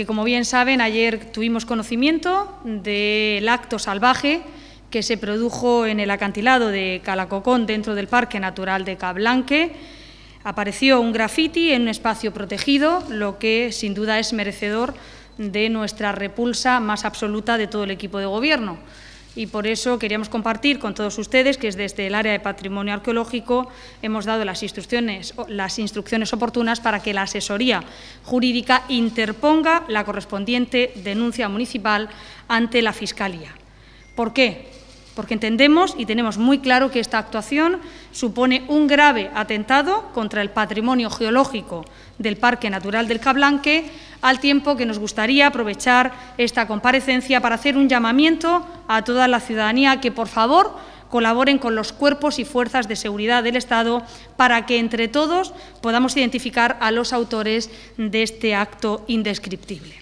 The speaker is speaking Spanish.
que, como bien saben, ayer tuvimos conocimiento del acto salvaje que se produjo en el acantilado de Calacocón, dentro del Parque Natural de Calblanque. Apareció un grafiti en un espacio protegido, lo que sin duda es merecedor de nuestra repulsa más absoluta de todo el equipo de Gobierno. Y por eso queríamos compartir con todos ustedes que desde el área de patrimonio arqueológico hemos dado las instrucciones oportunas para que la asesoría jurídica interponga la correspondiente denuncia municipal ante la Fiscalía. ¿Por qué? Porque entendemos y tenemos muy claro que esta actuación supone un grave atentado contra el patrimonio geológico del Parque Natural del Calblanque, al tiempo que nos gustaría aprovechar esta comparecencia para hacer un llamamiento a toda la ciudadanía que, por favor, colaboren con los cuerpos y fuerzas de seguridad del Estado para que entre todos podamos identificar a los autores de este acto indescriptible.